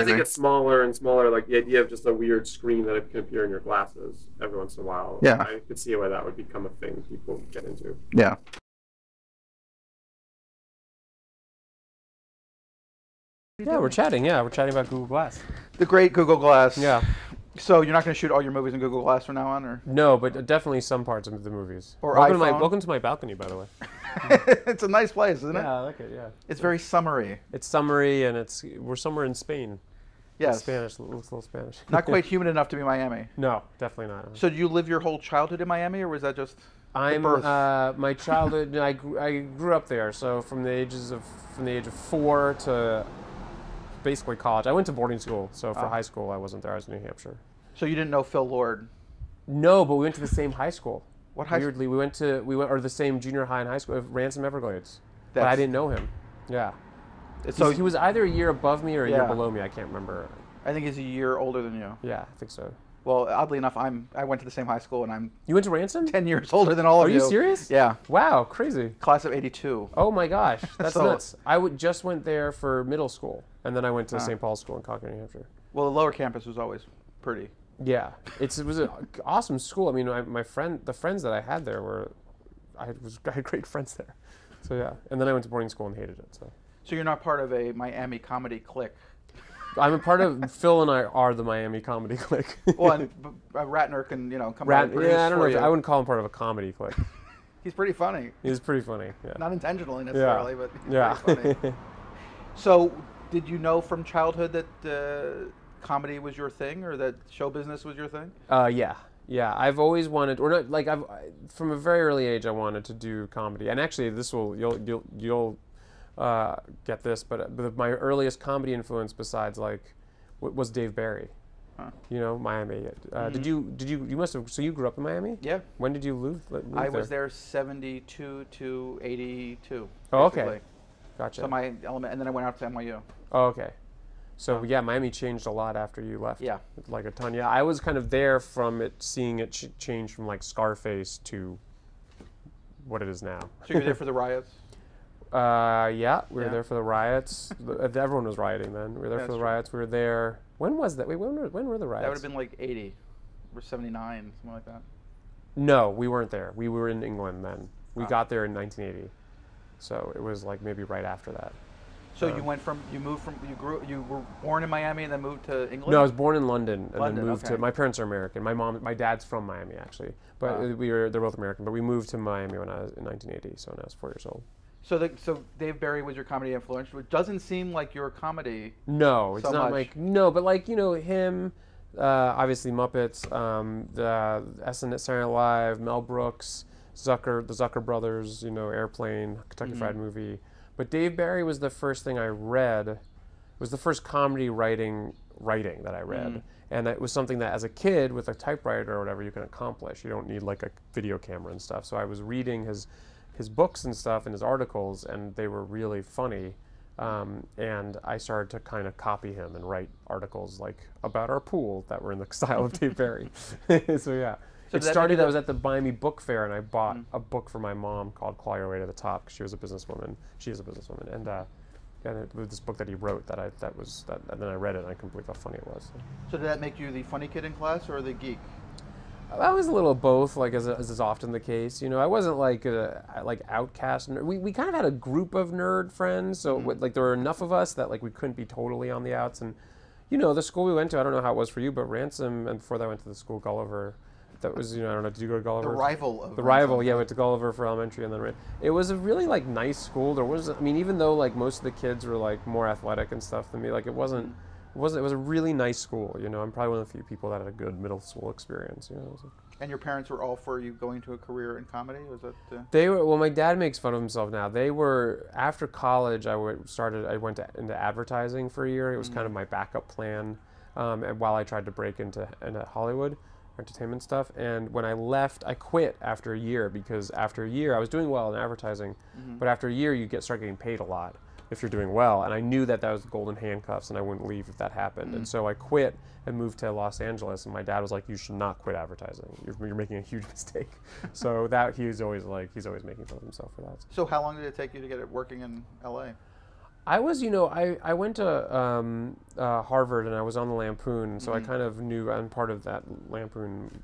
As it gets smaller and smaller, like the idea of just a weird screen that can appear in your glasses every once in a while. Yeah. I could see why that would become a thing people get into. Yeah. Yeah, we're chatting. Yeah, we're chatting about Google Glass. The great Google Glass. Yeah. So you're not going to shoot all your movies in Google Glass from now on, or? No, but definitely some parts of the movies. Or iPhone. Welcome to my balcony, by the way. It's a nice place, isn't it? Yeah, I like it. Yeah. It's very summery. It's summery, and we're somewhere in Spain. Yes. Spanish, little Spanish. Not quite humid enough to be Miami. No, definitely not. So do you live your whole childhood in Miami, or was that just? My childhood. I grew up there, so from the age of 4 to. Basically college. I went to boarding school, so for high school I wasn't there. I was in New Hampshire. So you didn't know Phil Lord? No, but we went to the same high school. What high school? Weirdly, we went the same junior high and high school. Ransom Everglades. But I didn't know him. Yeah. So he was either a year above me or a year below me. I can't remember. I think he's a year older than you. Yeah, I think so. Well, oddly enough, I went to the same high school, and I'm. You went to Ransom? 10 years older than all of you. Are you serious? Yeah. Wow, crazy. Class of '82. Oh my gosh, that's nuts. I just went there for middle school, and then I went to St. Paul's School in Concord, New Hampshire. Well, the lower campus was always pretty. Yeah, it was an awesome school. I mean, the friends that I had there were, I had great friends there. So yeah, and then I went to boarding school and hated it. So you're not part of a Miami comedy clique. I'm a part of. Phil and I are the Miami comedy clique. Well, and Ratner can come out and produce. Yeah, I don't know. I wouldn't call him part of a comedy clique. He's pretty funny. He's pretty funny. Yeah. Not intentionally necessarily, but he's pretty funny. So, did you know from childhood that comedy was your thing, or that show business was your thing? Yeah. I've always wanted, or not like from a very early age, I wanted to do comedy. And actually, this will you'll. Get this, but my earliest comedy influence besides was Dave Barry, Miami. So you grew up in Miami? Yeah. When did you move there? I was there 1972 to 1982. Oh, okay. Gotcha. So my element, and then I went out to NYU. Oh, okay. So yeah, Miami changed a lot after you left. Yeah. Like a ton. Yeah, I was kind of there from it, seeing it change from like Scarface to what it is now. So you were there for the riots? Yeah, we were there for the riots. Everyone was rioting then. We were there for the riots. We were there. When was that? Wait, when were the riots? That would have been like 80 or 79, something like that. No, we weren't there. We were in England then. We got there in 1980, so it was like maybe right after that. So you went from you were born in Miami and then moved to England? No, I was born in London and then moved to. My parents are American. My dad's from Miami actually, but they're both American. But we moved to Miami when I was in 1980, so when I was 4 years old. So Dave Barry was your comedy influence, which doesn't seem like your comedy. No, it's not like but like him, obviously Muppets, the SNL Live, Mel Brooks, the Zucker Brothers, Airplane, Kentucky Fried Movie. But Dave Barry was the first thing I read. Was the first comedy writing that I read, and it was something that as a kid with a typewriter or whatever you can accomplish. You don't need like a video camera and stuff. So I was reading his books and stuff and his articles, and they were really funny, and I started to kind of copy him and write articles like about our pool that were in the style of Dave Barry. So yeah, so it started. I was at the Miami Book Fair, and I bought a book for my mom called Claw Your Way to the Top, because she is a businesswoman, and it was this book that he wrote and then I read it and I couldn't believe how funny it was. So did that make you the funny kid in class or the geek? I was a little both, like as is often the case. I wasn't like outcast. We kind of had a group of nerd friends, so like there were enough of us that like we couldn't be totally on the outs. And the school we went to, I don't know how it was for you, but Ransom, and before that I went to the school Gulliver. That was I don't know. Did you go to Gulliver? The rival of Ransom. Yeah, went to Gulliver for elementary, and then it was a really like nice school. Even though like most of the kids were like more athletic and stuff than me, like it wasn't. It was a really nice school, I'm probably one of the few people that had a good middle school experience, So. And your parents were all for you going to a career in comedy? Was that? They were. Well, my dad makes fun of himself now. They were after college. I went into advertising for a year. It was kind of my backup plan, and while I tried to break into Hollywood, entertainment stuff. And when I left, I quit after a year, because after a year I was doing well in advertising, but after a year you start getting paid a lot. If you're doing well, and I knew that was the golden handcuffs, and I wouldn't leave if that happened, and so I quit and moved to Los Angeles. And my dad was like, "You should not quit advertising. You're making a huge mistake." So that he's always making fun of himself for that. So how long did it take you to get it working in LA? I was, you know, I went to Harvard and I was on the Lampoon, so I kind of knew I'm part of that Lampoon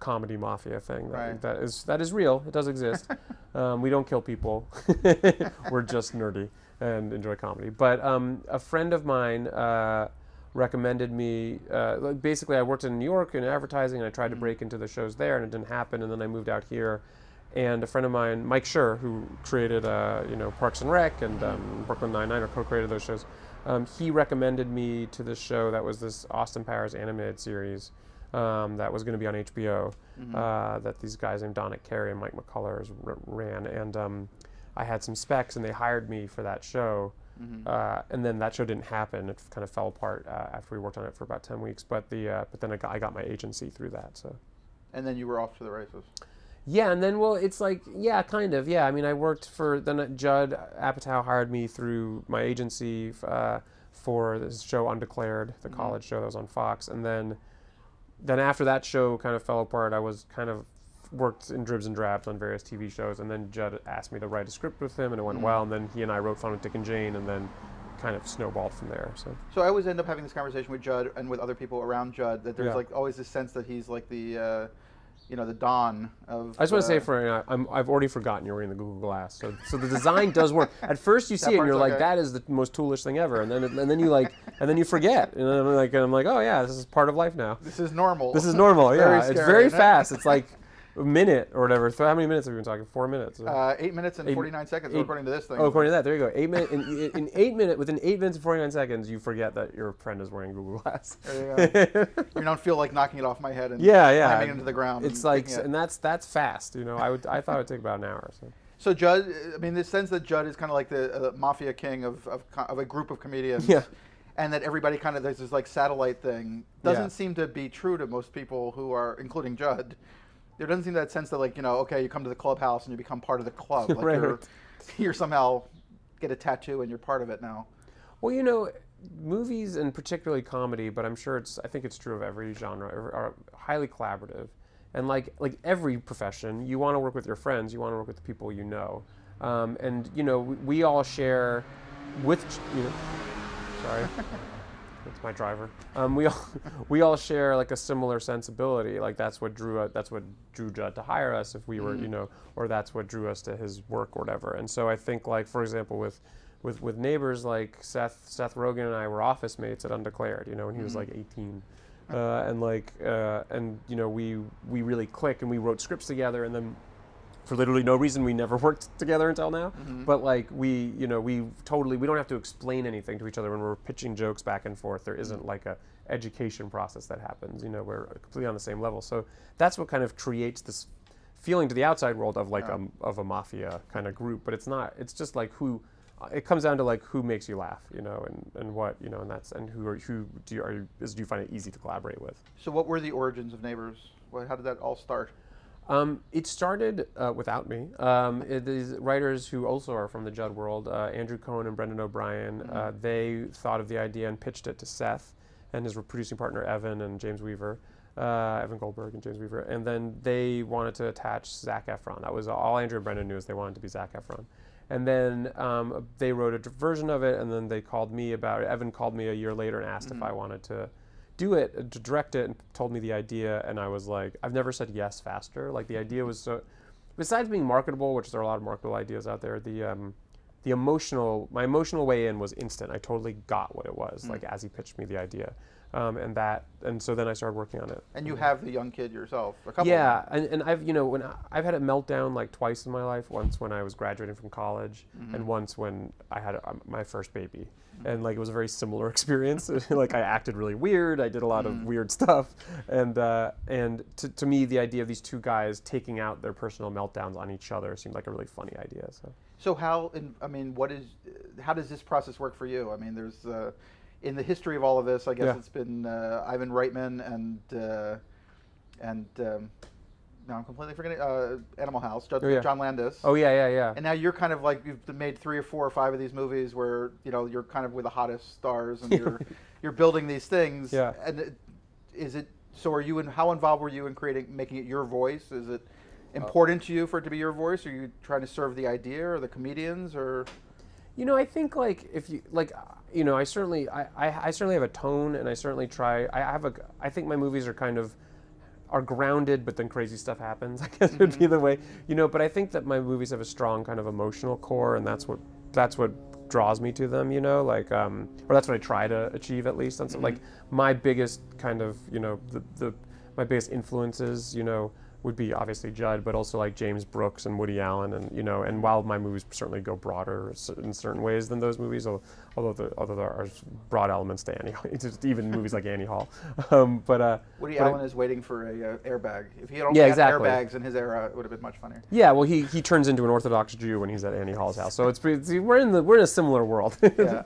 comedy mafia thing. Right. That is real. It does exist. We don't kill people. We're just nerdy and enjoy comedy. But a friend of mine recommended me. Basically, I worked in New York in advertising, and I tried to break into the shows there, and it didn't happen. And then I moved out here. And a friend of mine, Mike Schur, who created, you know, Parks and Rec and Brooklyn Nine-Nine, or co-created those shows, he recommended me to this show that was this Austin Powers animated series that was going to be on HBO that these guys named Donna Carey and Mike McCullers ran. And I had some specs, and they hired me for that show. And then that show didn't happen. It kind of fell apart after we worked on it for about 10 weeks. But the but then I got my agency through that. So. And then you were off to the races. Yeah, and then, well, it's like, yeah, kind of, yeah. I mean, I worked for, then Judd Apatow hired me through my agency for this show Undeclared, the college show that was on Fox. And then after that show kind of fell apart, I was kind of worked in dribs and drabs on various TV shows. And then Judd asked me to write a script with him, and it went well. And then he and I wrote Fun with Dick and Jane, and then kind of snowballed from there. So I always end up having this conversation with Judd and with other people around Judd, that there's like always this sense that he's like the... you know, the dawn of... I just want to say, I've already forgotten you're wearing the Google Glass. So the design does work. At first you see it and you're like, that is the most toolish thing ever. And then you forget. And then I'm like, oh yeah, this is part of life now. This is normal. This is normal, yeah. It's very fast. It's like a minute or whatever. So how many minutes have we been talking? 4 minutes? 8 minutes and 49 seconds, according to this thing. Oh, according to that. There you go. 8 minutes. Within 8 minutes and 49 seconds, you forget that your friend is wearing Google Glass. There you go. You don't feel like knocking it off my head and slamming it into the ground. It's like, and that's fast. You know, I thought it would take about an hour. So Judd, I mean, the sense that Judd is kind of like the mafia king of a group of comedians. Yeah. And that everybody kind of, there's this like satellite thing. Doesn't seem to be true to most people who are, including Judd. There doesn't seem that sense that, like, you know, okay, you come to the clubhouse and you become part of the club. Like right. You're somehow get a tattoo and you're part of it now. Well, you know, movies and particularly comedy, but I'm sure I think it's true of every genre, are highly collaborative. And like every profession, you want to work with your friends, you want to work with the people you know. And, you know, we all share with, you know, sorry. That's my driver. We all share like a similar sensibility. Like that's what drew Judd to hire us if we were, you know, or that's what drew us to his work or whatever. And so I think, like, for example, with Neighbors, like Seth Rogen and I were office mates at Undeclared, you know, when he was like 18, and you know we really clicked and we wrote scripts together, and then. For literally no reason, we never worked together until now. But like we don't have to explain anything to each other when we're pitching jokes back and forth. There isn't like a education process that happens. You know, we're completely on the same level. So that's what kind of creates this feeling to the outside world of like a mafia kind of group. But it's not. It's just like who. It comes down to like who makes you laugh, you know, and what, you know, and that's and do you find it easy to collaborate with? So what were the origins of Neighbors? How did that all start? It started without me. These writers who also are from the Judd world, Andrew Cohen and Brendan O'Brien, they thought of the idea and pitched it to Seth and his producing partner Evan and James Weaver, Evan Goldberg and James Weaver, and then they wanted to attach Zac Efron. That was all Andrew and Brendan knew, is they wanted to be Zac Efron. And then they wrote a version of it, and then they called me about it. Evan called me a year later and asked if I wanted to do it, to direct it, and told me the idea, and I was like, I've never said yes faster. Like the idea was so, besides being marketable, which there are a lot of marketable ideas out there, my emotional way in was instant. I totally got what it was, like as he pitched me the idea, and so then I started working on it. And you have the young kid yourself, a couple. Yeah, and I've, you know, when I've had a meltdown like twice in my life. Once when I was graduating from college, and once when I had my first baby. And like it was a very similar experience. Like I acted really weird. I did a lot of weird stuff. And to me, the idea of these two guys taking out their personal meltdowns on each other seemed like a really funny idea. So how does this process work for you? I mean, there's in the history of all of this, I guess it's been Ivan Reitman and now I'm completely forgetting Animal House, John Landis. Oh yeah. And now you're kind of like, you've made 3 or 4 or 5 of these movies where, you know, you're kind of with the hottest stars and you're building these things. Yeah. And so? Are you how involved were you in making it your voice? Is it important to you for it to be your voice? Are you trying to serve the idea or the comedians or? You know, I think like if you like, you know, I certainly have a tone, and I certainly try. I think my movies are kind of grounded, but then crazy stuff happens. I guess mm-hmm. would be the way, you know. But I think that my movies have a strong kind of emotional core, and that's what draws me to them, you know, like, or that's what I try to achieve, at least. And so, mm-hmm. like, my biggest kind of, you know, my biggest influences, you know, would be obviously Judd, but also like James Brooks and Woody Allen, and you know, and while my movies certainly go broader in certain ways than those movies, although there are broad elements to Annie, just even movies like Annie Hall. Woody Allen is waiting for a airbag. If he had only had airbags in his era, it would have been much funnier. Yeah, well, he turns into an Orthodox Jew when he's at Annie Hall's house, so we're in a similar world. Yeah.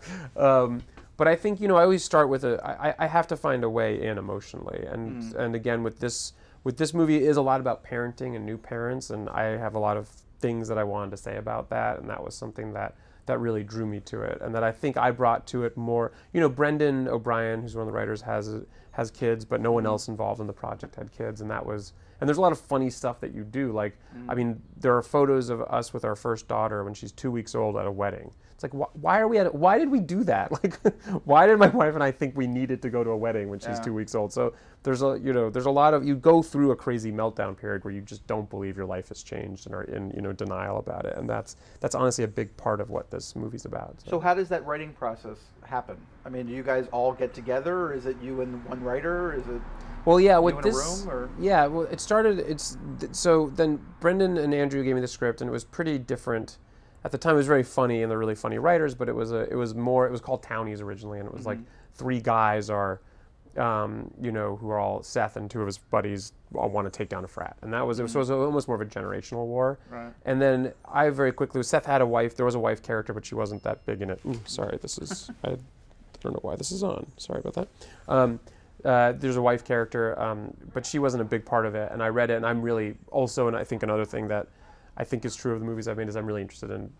But I think, you know, I always start with I have to find a way in emotionally, and and again with this. With this movie, it is a lot about parenting and new parents, and I have a lot of things that I wanted to say about that, and that was something that really drew me to it, and that I think I brought to it more. You know, Brendan O'Brien, who's one of the writers, has kids, but no one else involved in the project had kids, and that was. And there's a lot of funny stuff that you do. Like, I mean, there are photos of us with our first daughter when she's 2 weeks old at a wedding. It's like, why did we do that? Like, why did my wife and I think we needed to go to a wedding when she's 2 weeks old? So there's a lot of, you go through a crazy meltdown period where you just don't believe your life has changed and are in, you know, denial about it. And that's honestly a big part of what this movie's about. So how does that writing process happen? I mean, do you guys all get together, or is it you and one writer? Is it? Well, yeah, with this, yeah, well, it started, so then Brendan and Andrew gave me the script, and it was pretty different. At the time, it was very funny, and they're really funny writers, but it was called Townies originally, and it was like three guys are, you know, who are all, Seth and two of his buddies all want to take down a frat. And that was, it was almost more of a generational war. Right. And then I very quickly, Seth had a wife, there was a wife character, but she wasn't that big in it. Ooh, sorry, this is, I don't know why this is on, sorry about that. There's a wife character, but she wasn't a big part of it, and I read it, and I'm really also, and I think another thing that I think is true of the movies I've made is I'm really interested in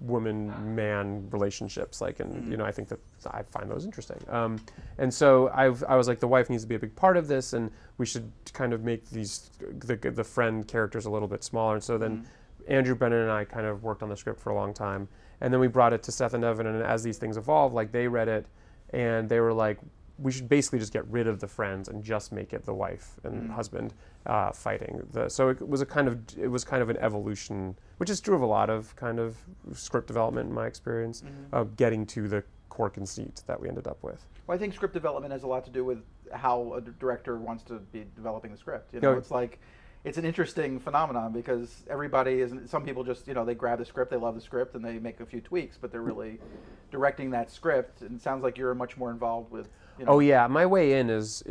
woman-man relationships, like, and you know, I think that I find those interesting, and so I was like, the wife needs to be a big part of this, and we should kind of make these the friend characters a little bit smaller, and so then Andrew, Brennan, and I kind of worked on the script for a long time, and then we brought it to Seth and Evan, and as these things evolve, like, they read it, and they were like, we should basically just get rid of the friends and just make it the wife and husband fighting. So it was kind of an evolution, which is true of a lot of kind of script development in my experience, of getting to the core conceit that we ended up with. Well, I think script development has a lot to do with how a director wants to be developing the script. You know, it's like, it's an interesting phenomenon because everybody isn't, some people just, you know, they grab the script, they love the script, and they make a few tweaks, but they're really directing that script, and it sounds like you're much more involved with, you know. Oh yeah, my way in is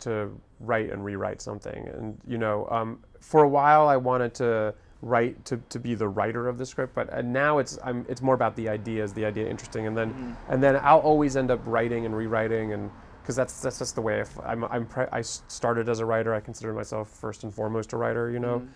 to write and rewrite something, and you know, for a while I wanted to write to be the writer of the script, but and now it's more about the idea. Is the idea interesting? And then I'll always end up writing and rewriting, and because that's just the way I started as a writer. I consider myself first and foremost a writer, you know,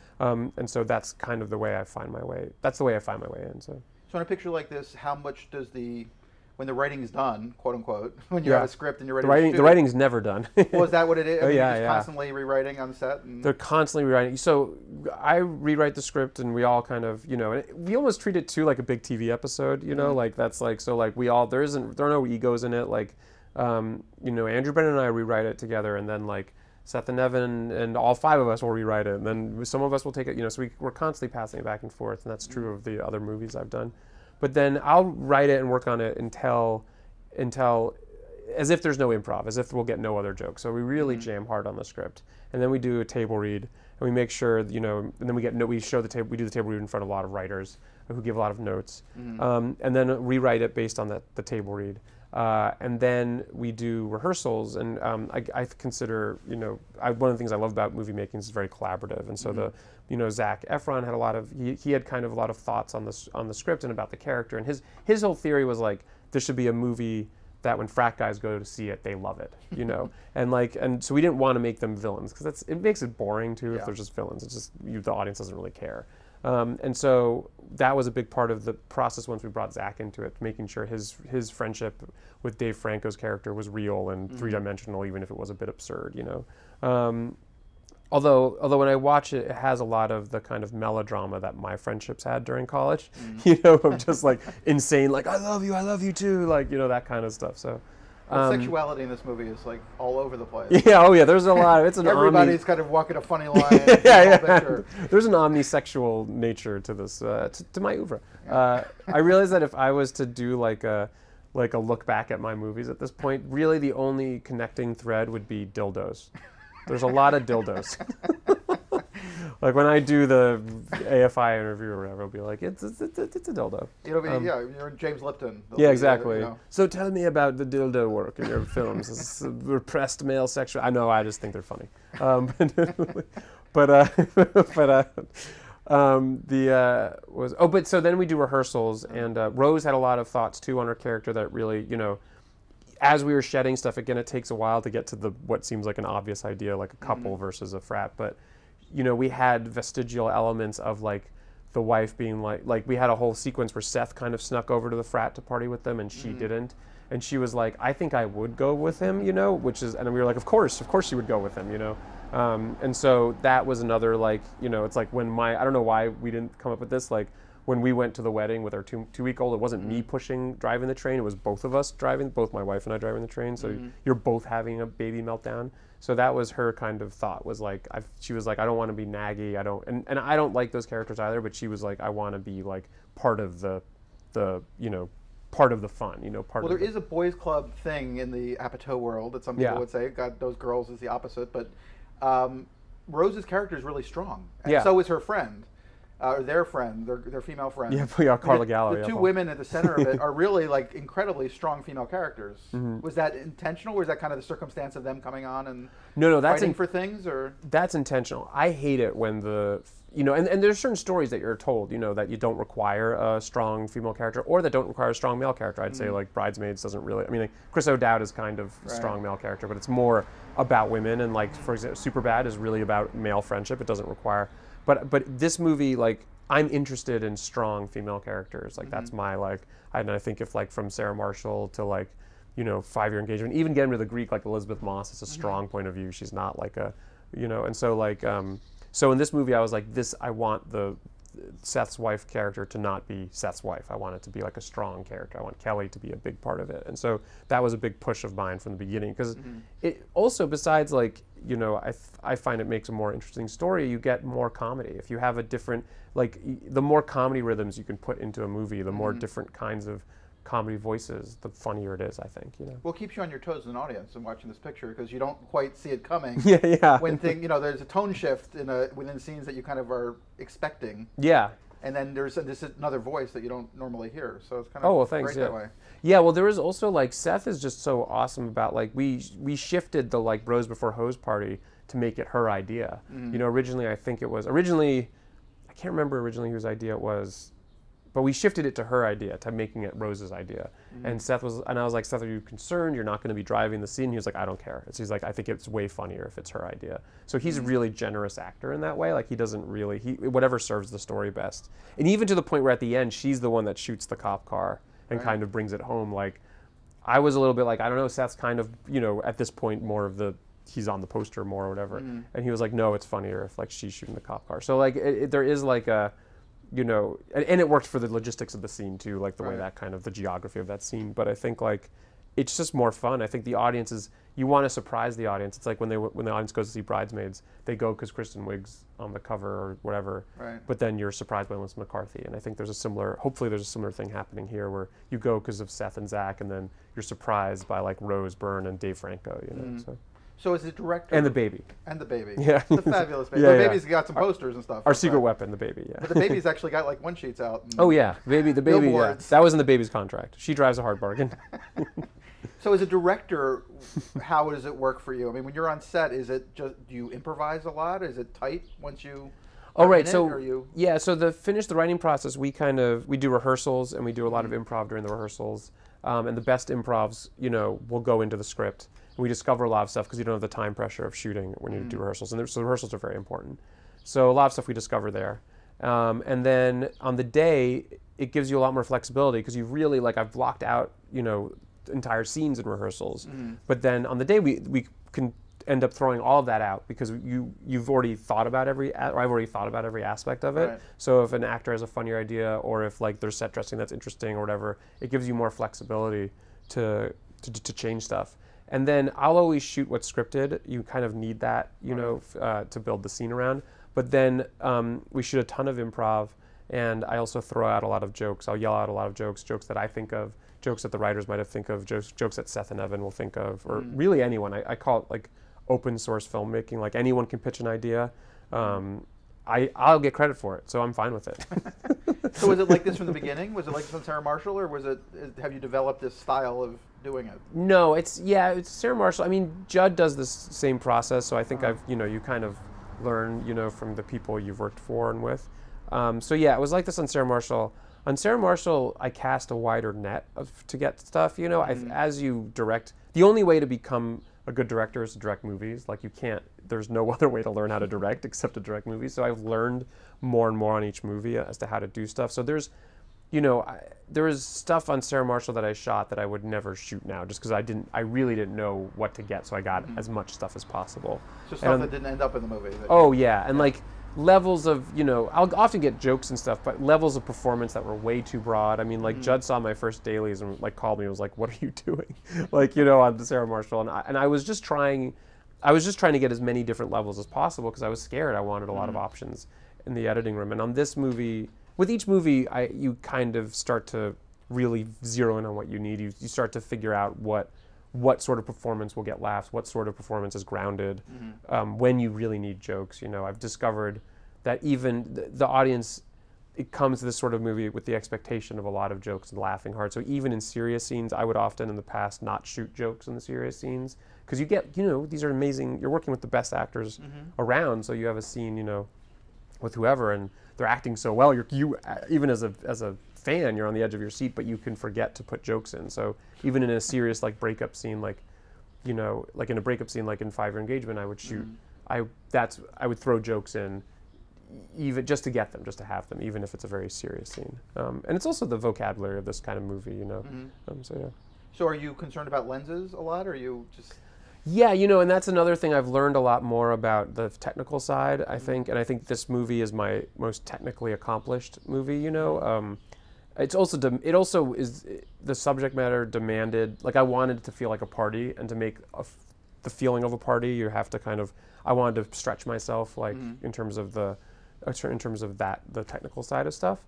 and so that's kind of the way I find my way. That's the way I find my way in. So in a picture like this, how much does when the writing is done, quote unquote, when you have a script and you're ready to shoot it. The writing's never done. Well, is that what it is? I mean, you're just constantly rewriting on the set? They're constantly rewriting. So I rewrite the script, and we all kind of, you know, we almost treat it too like a big TV episode, you know, like that's like, so like we all, there are no egos in it. Like, you know, Andrew, Brennan, and I rewrite it together, and then like Seth and Evan and all five of us will rewrite it, and then some of us will take it, you know, so we're constantly passing it back and forth, and that's true of the other movies I've done. But then I'll write it and work on it until, as if there's no improv, as if we'll get no other jokes. So we really jam hard on the script, and then we do a table read, and we make sure, you know, and then we do the table read in front of a lot of writers who give a lot of notes, and then rewrite it based on the table read, and then we do rehearsals. And I consider, you know, one of the things I love about movie making is it's very collaborative, and so you know, Zac Efron had a lot of, he had kind of a lot of thoughts on the script and about the character, and his whole theory was like, this should be a movie that when frat guys go to see it, they love it, you know, and so we didn't want to make them villains, because it makes it boring too if they're just villains. It's just, the audience doesn't really care, and so that was a big part of the process once we brought Zac into it, making sure his friendship with Dave Franco's character was real and three-dimensional, even if it was a bit absurd, you know. Although when I watch it, it has a lot of the kind of melodrama that my friendships had during college. Mm-hmm. You know, of just like insane, like I love you too, like, you know, that kind of stuff. So sexuality in this movie is like all over the place. Yeah, oh yeah, there's a lot of, it's an everybody's kind of walking a funny line. Yeah, yeah. There's an omnisexual nature to this, to my oeuvre. Yeah. I realize that if I was to do like a look back at my movies at this point, really the only connecting thread would be dildos. There's a lot of dildos. Like when I do the AFI interview or whatever, I'll be like, it's a dildo. It'll be, yeah, you're James Lipton. Yeah, exactly. You know. So tell me about the dildo work in your films. It's repressed male sexual. I know, I just think they're funny. But so then we do rehearsals, and Rose had a lot of thoughts too on her character that really, you know, as we were shedding stuff, again, it takes a while to get to the what seems like an obvious idea, like a couple mm-hmm. versus a frat, but you know, we had vestigial elements of like the wife being like we had a whole sequence where Seth kind of snuck over to the frat to party with them, and she mm-hmm. didn't, and she was like, I think I would go with him, you know, which is, and we were like, of course she would go with him, you know, and so that was another, like, you know, it's like when I don't know why we didn't come up with this, like when we went to the wedding with our two-week-old, it wasn't me driving the train, it was both of us driving, both my wife and I driving the train, so mm-hmm. you're both having a baby meltdown. So that was her kind of thought, was like, she was like, I don't want to be naggy, and I don't like those characters either, but she was like, I want to be like part of the you know, part of the fun, you know, Well, there is a boys club thing in the Apatow world that some people yeah. would say, God, those girls is the opposite, but Rose's character is really strong, and yeah. so is her friend. Or their friend, their female friend. Yeah, yeah, Carla Gallo. The two women at the center of it are really like incredibly strong female characters. Mm-hmm. Was that intentional, or is that kind of the circumstance of them coming on and fighting for things? Or that's intentional. I hate it when the, you know, and there's certain stories that you're told, you know, that you don't require a strong female character, or that don't require a strong male character. I'd mm-hmm. say like Bridesmaids doesn't really. I mean, like, Chris O'Dowd is kind of a strong male character, but it's more about women. And like, for example, Superbad is really about male friendship. It doesn't require. But this movie, like, I'm interested in strong female characters. Like, mm-hmm. that's my, like, and I think if, like, from Sarah Marshall to, like, you know, Five-Year Engagement, even Getting to the Greek, like, Elizabeth Moss, it's a strong mm-hmm. point of view. She's not, like, a, you know, and so, like, so in this movie, I was like, I want the Seth's wife character to not be Seth's wife. I want it to be, like, a strong character. I want Kelly to be a big part of it. And so that was a big push of mine from the beginning. Because mm-hmm. it also, besides, like, you know, I find it makes a more interesting story. You get more comedy. If you have a different, like, the more comedy rhythms you can put into a movie, the more mm-hmm. different kinds of comedy voices, the funnier it is, I think, you know. Well, it keeps you on your toes as an audience and watching this picture, because you don't quite see it coming. Yeah, yeah. When you know, there's a tone shift within scenes that you kind of are expecting. Yeah. And then there's this another voice that you don't normally hear, so it's kind of great that way. Yeah, well, there is also, like, Seth is just so awesome about, like, we shifted the, like, Rose Before Hose party to make it her idea. Mm-hmm. You know, I can't remember originally whose idea it was, but we shifted it to her idea, to making it Rose's idea. Mm-hmm. And I was like, Seth, are you concerned? You're not going to be driving the scene? He was like, I don't care. He's like, I think it's way funnier if it's her idea. So he's mm-hmm. a really generous actor in that way. Like, he doesn't really, whatever serves the story best. And even to the point where at the end, she's the one that shoots the cop car and kind of brings it home. Like, I was a little bit like, I don't know, Seth's kind of, you know, at this point more of the, he's on the poster more or whatever. Mm-hmm. And he was like, no, it's funnier if, like, she's shooting the cop car. So, like, there is, like, a, you know, and it worked for the logistics of the scene too, like the way that kind of the geography of that scene. But I think, like, it's just more fun. I think the audience is, you want to surprise the audience. It's like when the audience goes to see Bridesmaids, they go because Kristen Wiig's on the cover or whatever. Right. But then you're surprised by Melissa McCarthy. And I think hopefully there's a similar thing happening here, where you go because of Seth and Zach, and then you're surprised by, like, Rose Byrne and Dave Franco. You know. So is the director and the baby. Yeah. The fabulous baby. Yeah, the baby's got some posters and stuff. Our secret weapon, the baby, yeah. But the baby's actually got, like, one-sheets out. Oh yeah. The baby yeah. That was in the baby's contract. She drives a hard bargain. So as a director, how does it work for you? I mean, when you're on set, is it just, do you improvise a lot? Is it tight once you so to finish the writing process, we do rehearsals, and we do a lot of improv during the rehearsals. And the best improvs, you know, will go into the script. We discover a lot of stuff because you don't have the time pressure of shooting when you do rehearsals. And so rehearsals are very important. So a lot of stuff we discover there. And then on the day, it gives you a lot more flexibility, because you really, like, I've blocked out, you know, entire scenes in rehearsals. But then on the day, we can end up throwing all of that out because you've already thought about every, or I've already thought about every aspect of it. Right. So if an actor has a funnier idea, or if like there's set dressing that's interesting or whatever, it gives you more flexibility to change stuff. And then I'll always shoot what's scripted. You kind of need that, you know, to build the scene around. But then we shoot a ton of improv, and I also throw out a lot of jokes. I'll yell out a lot of jokes, jokes that I think of, jokes that the writers might have think of, jokes that Seth and Evan will think of, or really anyone. I call it like open source filmmaking. Like anyone can pitch an idea. I'll get credit for it, so I'm fine with it. So was it like this from the beginning? Was it like this from Sarah Marshall, or was it? Have you developed this style of doing it? No, it's Sarah Marshall. I mean, Judd does this same process, so I think you kind of learn, from the people you've worked for and with. So yeah, it was like this on Sarah Marshall. On Sarah Marshall, I cast a wider net to get stuff. As you direct, the only way to become a good director is to direct movies. Like you can't. There's no other way to learn how to direct except to direct movies. So I've learned more and more on each movie as to how to do stuff. So there's, there is stuff on Sarah Marshall that I shot that I would never shoot now, just because I really didn't know what to get. So I got as much stuff as possible. So stuff that didn't end up in the movie. Oh yeah, and like. Levels of, I'll often get jokes and stuff, but levels of performance that were way too broad. I mean, like Judd saw my first dailies and like called me and was like, "What are you doing?" On Sarah Marshall, and I was just trying, to get as many different levels as possible because I was scared. I wanted a lot of options in the editing room. And on this movie, with each movie, you kind of start to really zero in on what you need. You start to figure out what sort of performance will get laughs, what sort of performance is grounded, when you really need jokes. I've discovered that even the audience, it comes to this sort of movie with the expectation of a lot of jokes and laughing hard. So even in serious scenes, I would often in the past not shoot jokes in the serious scenes because you get, these are amazing, you're working with the best actors around, so you have a scene, with whoever, and they're acting so well, you even as a fan, you're on the edge of your seat, but you can forget to put jokes in. So even in a serious breakup scene, like in a breakup scene, like in Five-Year Engagement, I would shoot. I would throw jokes in, even just to get them, just to have them, even if it's a very serious scene. And it's also the vocabulary of this kind of movie, So yeah. So are you concerned about lenses a lot, or are you just? Yeah, and that's another thing I've learned a lot more about the technical side, I think, and I think this movie is my most technically accomplished movie. It also is the subject matter demanded. Like I wanted it to feel like a party, and to make the feeling of a party, you have to kind of. I wanted to stretch myself, in terms of the technical side of stuff.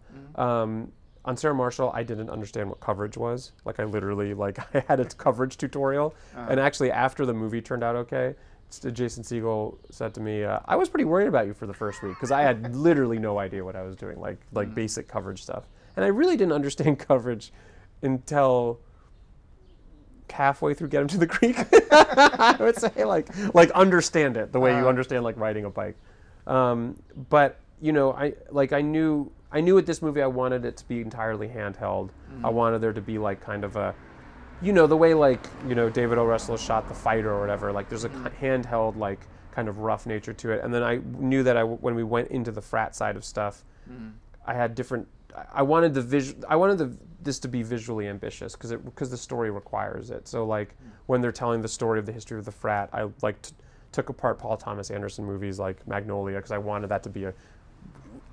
On Sarah Marshall, I didn't understand what coverage was. Like I literally, I had a coverage tutorial, and actually after the movie turned out okay. Jason Segel said to me, "I was pretty worried about you for the first week because I had literally no idea what I was doing, like basic coverage stuff." And I really didn't understand coverage until halfway through Getting to the Greek. I would say like understand it the way you understand riding a bike. But I knew with this movie I wanted it to be entirely handheld. I wanted there to be kind of a, the way David O. Russell shot The Fighter or whatever. There's a handheld kind of rough nature to it. And then I knew that when we went into the frat side of stuff, I had different. I wanted this to be visually ambitious because the story requires it. So when they're telling the story of the history of the frat, I took apart Paul Thomas Anderson movies like Magnolia because I wanted that to be a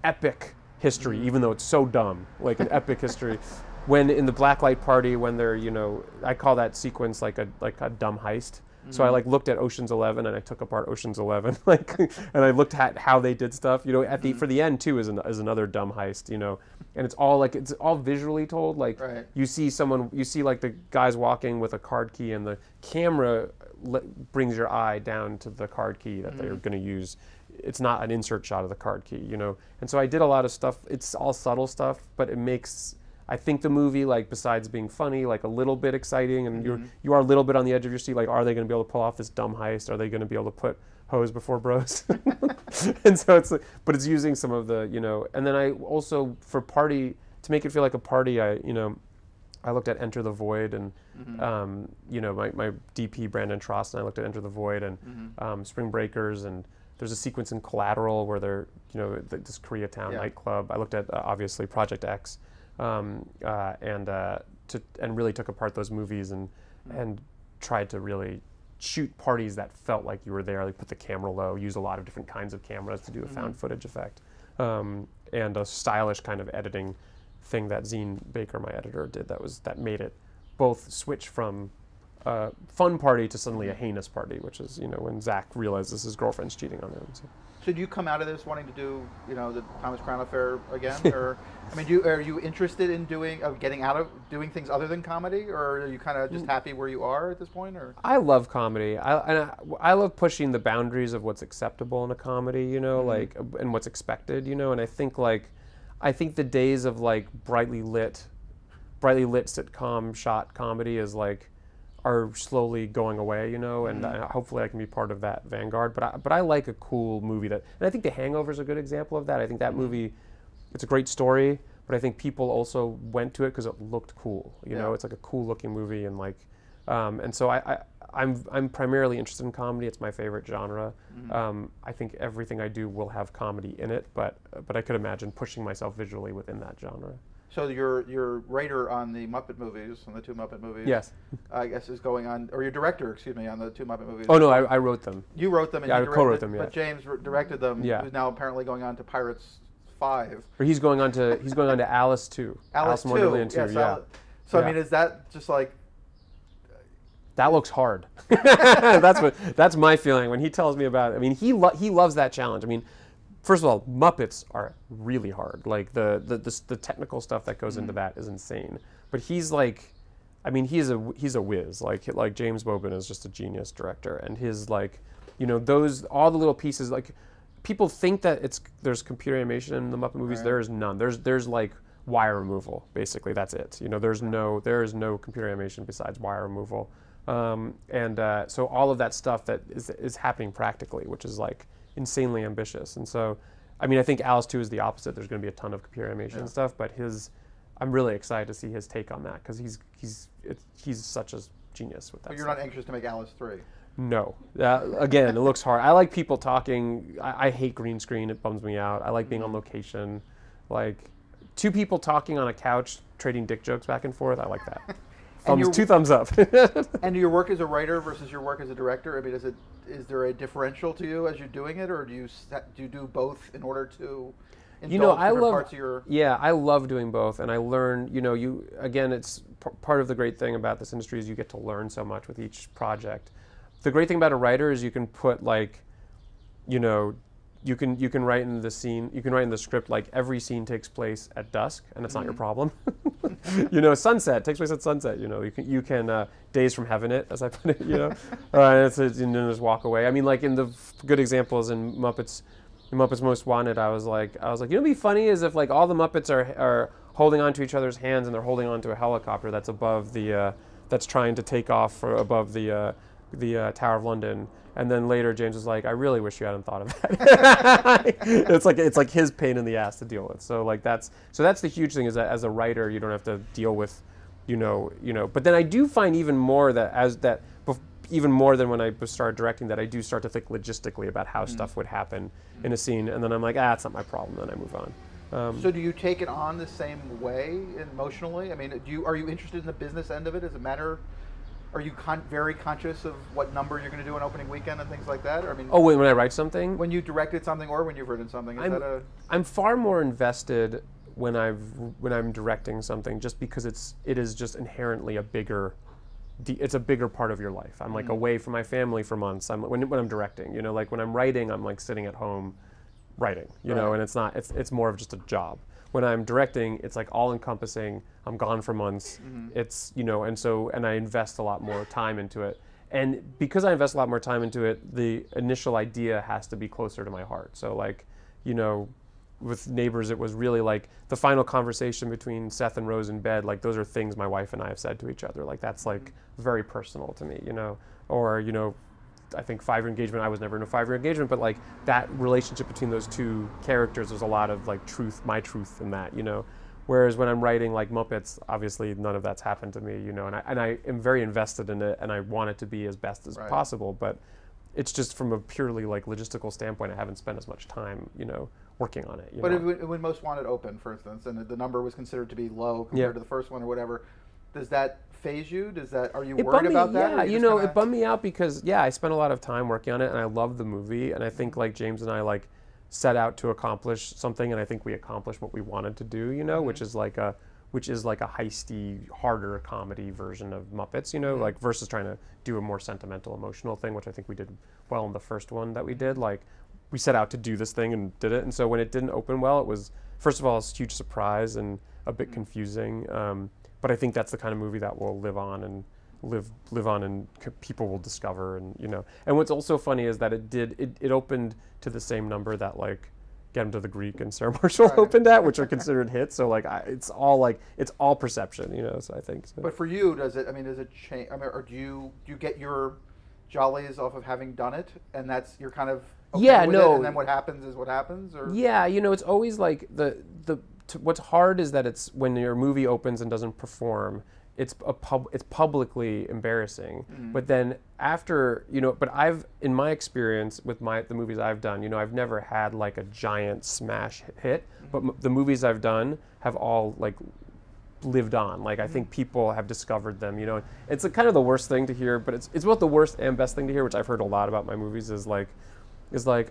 epic history, even though it's so dumb, an epic history. When in the Blacklight Party, when they're I call that sequence like a dumb heist. So I looked at Ocean's 11 and I took apart Ocean's 11, and I looked at how they did stuff. At the for the end too is another dumb heist. And it's all it's all visually told. Right. You see the guys walking with a card key, and the camera brings your eye down to the card key that they're going to use. It's not an insert shot of the card key, And so I did a lot of stuff. It's all subtle stuff, but it makes. I think the movie, besides being funny, a little bit exciting, and you are a little bit on the edge of your seat. Are they going to be able to pull off this dumb heist? Are they going to be able to put hoes before bros? And so it's, but it's using some of the, And then I also for party to make it feel like a party. I looked at Enter the Void, and my DP Brandon Trost and I looked at Enter the Void and Spring Breakers, and there's a sequence in Collateral where they're, this Koreatown nightclub. I looked at obviously Project X. And really took apart those movies and tried to really shoot parties that felt like you were there. Like put the camera low, use a lot of different kinds of cameras to do a found footage effect, and a stylish kind of editing thing that Zine Baker, my editor, did. That made it both switch from a fun party to suddenly a heinous party, which is when Zach realizes his girlfriend's cheating on him. So. So do you come out of this wanting to do the Thomas Crown Affair again, or I mean, are you interested in getting out of doing things other than comedy, or are you kind of just happy where you are at this point? Or I love comedy. I love pushing the boundaries of what's acceptable in a comedy, like and what's expected, and I think the days of brightly lit sitcom shot comedy is are slowly going away, and hopefully I can be part of that vanguard. But I like a cool movie that, and I think The Hangover is a good example of that. I think that movie, it's a great story, but I think people also went to it because it looked cool. You know, it's like a cool looking movie, and and so I'm primarily interested in comedy. It's my favorite genre. I think everything I do will have comedy in it, but I could imagine pushing myself visually within that genre. So your writer on the Muppet movies, on the two Muppet movies, yes, I guess is going on, or your director, excuse me, on the two Muppet movies. Oh no, I wrote them. You wrote them, and yeah, you directed, I co-wrote them. Yeah. But James directed them. Yeah. Who's now apparently going on to Pirates 5. Or he's going on to Alice 2. Alice Wonderland 2. Yes, yeah. I mean, is that just like? That looks hard. that's my feeling when he tells me about it. I mean, he loves that challenge. I mean. First of all, Muppets are really hard. Like the technical stuff that goes into that is insane. But he's he's a whiz. Like James Wobin is just a genius director, and his all the little pieces. Like people think that there's computer animation in the Muppet movies. Right. There is none. There's like wire removal basically. That's it. There is no computer animation besides wire removal. So all of that stuff that is happening practically, which is insanely ambitious, and so, I mean, I think Alice 2 is the opposite. There's going to be a ton of computer animation and stuff, but I'm really excited to see his take on that because he's such a genius with that. But you're not anxious to make Alice 3? No. Again, it looks hard. I like people talking. I hate green screen. It bums me out. I like being on location, two people talking on a couch trading dick jokes back and forth. I like that. Two thumbs up. And your work as a writer versus your work as a director, I mean, is there a differential to you as you're doing it, or do you do both in order to indulge different parts of your... Yeah, I love doing both, and I learn, again, it's part of the great thing about this industry is you get to learn so much with each project. The great thing about a writer is you can put, you can write in the scene, you can write in the script every scene takes place at dusk, and it's not your problem. Sunset takes place at sunset. You can days from heaven it, as I put it. And then just walk away. I mean, in the good examples in Muppets, Most Wanted, I was like, it'd be funny is if all the Muppets are holding onto each other's hands and they're holding onto a helicopter that's above the that's trying to take off above the Tower of London. And then later, James was like, "I really wish you hadn't thought of that." it's like his pain in the ass to deal with. So that's the huge thing is that as a writer, you don't have to deal with, But then I do find even more that even more than when I started directing, that I do start to think logistically about how stuff would happen in a scene, and then I'm like, it's not my problem. Then I move on. So do you take it on the same way emotionally? I mean, are you interested in the business end of it? Does it matter? Are you very conscious of what number you're going to do on opening weekend and things like that? Or, I mean, when I write something? When you directed something or when you've written something. I'm far more invested when I'm directing something just because it is just inherently a bigger part of your life. I'm away from my family for months. When I'm directing, when I'm writing, I'm sitting at home writing, you know, and it's more of just a job. When I'm directing, it's all-encompassing. I'm gone for months. It's and I invest a lot more time into it. And because I invest a lot more time into it, the initial idea has to be closer to my heart. So with Neighbors, it was really the final conversation between Seth and Rose in bed. Those are things my wife and I have said to each other. That's very personal to me. Or I think Five-Year Engagement, I was never in a Five-Year Engagement, but that relationship between those two characters, there's a lot of my truth in that, Whereas when I'm writing Muppets, obviously none of that's happened to me, and I am very invested in it, and I want it to be as best as possible, but it's just from a purely logistical standpoint, I haven't spent as much time, working on it. But when Most Wanted opened, for instance, and the number was considered to be low compared to the first one or whatever, Does that phase you? Does that, are you worried about that? Yeah, you know, it bummed me out because, yeah, I spent a lot of time working on it and I love the movie. And I think like James and I like set out to accomplish something, and I think we accomplished what we wanted to do, you know, mm-hmm. which is like a heisty, harder comedy version of Muppets, you know, mm-hmm. like versus trying to do a more sentimental, emotional thing, which I think we did well in the first one that we did. Like we set out to do this thing and did it. And so when it didn't open well, it was, first of all, it's a huge surprise and a bit confusing. But I think that's the kind of movie that will live on and live on, and people will discover, and you know. And what's also funny is that it opened to the same number that like Getting to the Greek and Sarah Marshall right. opened at, which are considered hits. So like, it's all perception, you know. So I think. So. But for you, does it? I mean, does it change? I mean, or do you get your jollies off of having done it, and that's your kind of okay yeah with no, it, and then what happens is what happens, or yeah, you know, it's always like the. What's hard is that it's when your movie opens and doesn't perform, it's publicly embarrassing. Mm-hmm. But then after, you know, but I've, in my experience with the movies I've done, you know, I've never had like a giant smash hit, mm-hmm. but the movies I've done have all like lived on. Like I think people have discovered them, you know. It's kind of the worst thing to hear, but it's both the worst and best thing to hear, which I've heard a lot about my movies is like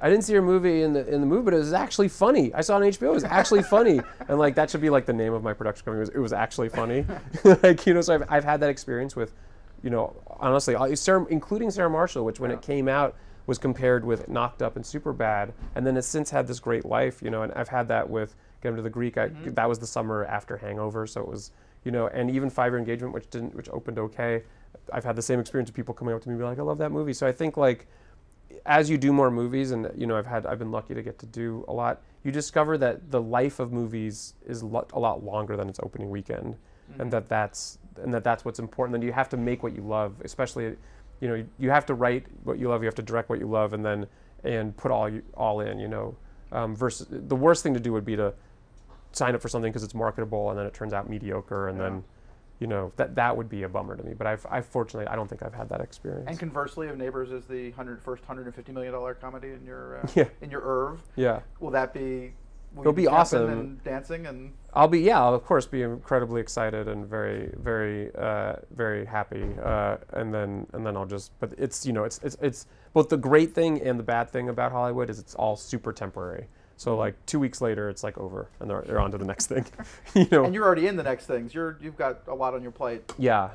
I didn't see your movie in the movie, but it was actually funny. I saw it on HBO. It was actually funny, and like that should be like the name of my production company. It was actually funny, like you know. So I've had that experience with, you know, honestly, including Sarah Marshall, which when it came out was compared with Knocked Up and Superbad, and then it's since had this great life, you know. And I've had that with Getting to the Greek. That was the summer after Hangover, so it was, you know, and even Five-Year Engagement, which opened okay. I've had the same experience of people coming up to me and be like, I love that movie. So I think like, as you do more movies, and you know, I've been lucky to get to do a lot, you discover that the life of movies is a lot longer than its opening weekend, mm-hmm. and that's what's important. Then you have to make what you love, especially, you know, you have to write what you love, you have to direct what you love, and put all in, you know. Versus the worst thing to do would be to sign up for something because it's marketable and then it turns out mediocre, and then. You know, that would be a bummer to me, but I've fortunately, I don't think I've had that experience. And conversely, if Neighbors is the first $150 million comedy in your IRV, yeah, will that be? It'll be awesome and dancing, and I'll be I'll of course be incredibly excited and very very very happy, and then I'll just. But it's, you know, it's both the great thing and the bad thing about Hollywood is it's all super temporary. So like 2 weeks later, it's like over, and they're on to the next thing, you know. And you're already in the next things. You've got a lot on your plate. Yeah,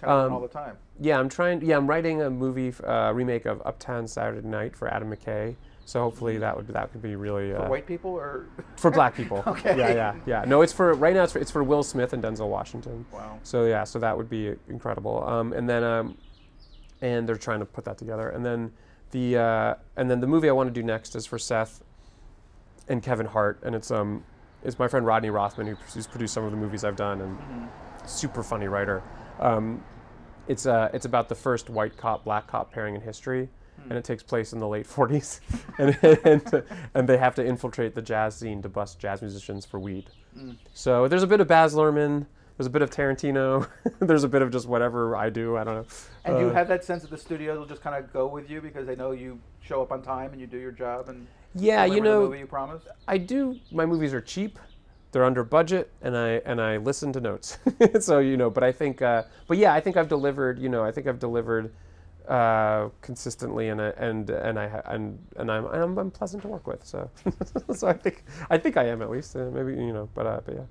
kind of all the time. Yeah, I'm writing a movie remake of Uptown Saturday Night for Adam McKay. So hopefully that could be really for white people or for black people. Okay. Yeah. No, it's for right now. It's for Will Smith and Denzel Washington. Wow. So yeah, so that would be incredible. And they're trying to put that together. And then the movie I want to do next is for Seth and Kevin Hart, and it's my friend Rodney Rothman, who's produced some of the movies I've done, and mm-hmm. super funny writer. It's about the first white cop black cop pairing in history, and it takes place in the late 40s, and they have to infiltrate the jazz scene to bust jazz musicians for weed. So there's a bit of Baz Luhrmann, there's a bit of Tarantino, there's a bit of just whatever I do, I don't know. And do you have that sense that the studios will just kind of go with you because they know you show up on time and you do your job? And yeah, you know, I do. My movies are cheap, they're under budget, and I listen to notes. So you know, but I think, but yeah, I think I've delivered. You know, I think I've delivered consistently, and I'm pleasant to work with. So so I think I am at least maybe, you know, but yeah.